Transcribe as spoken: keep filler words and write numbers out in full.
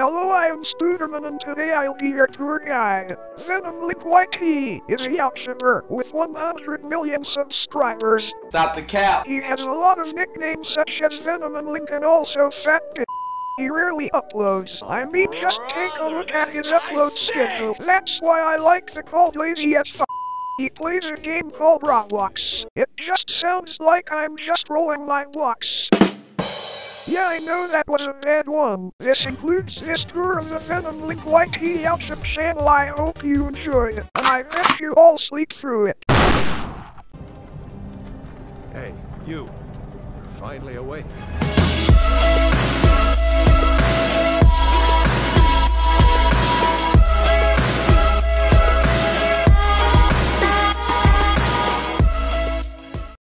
Hello, I am Spooderman, and today I'll be your tour guide. Venom link Y T is a YouTuber with one hundred million subscribers. Stop the cap! He has a lot of nicknames such as Venom and Link and also Fat Bitch. He rarely uploads. I mean, just take a look at his upload schedule. That's why I like the call lazy as f***. He plays a game called Roblox. It just sounds like I'm just rolling my blocks. Yeah, I know that was a bad one. This includes this tour of the Venom link Y T YouTube channel. I hope you enjoyed it, and I bet you all sleep through it. Hey, you. Finally awake.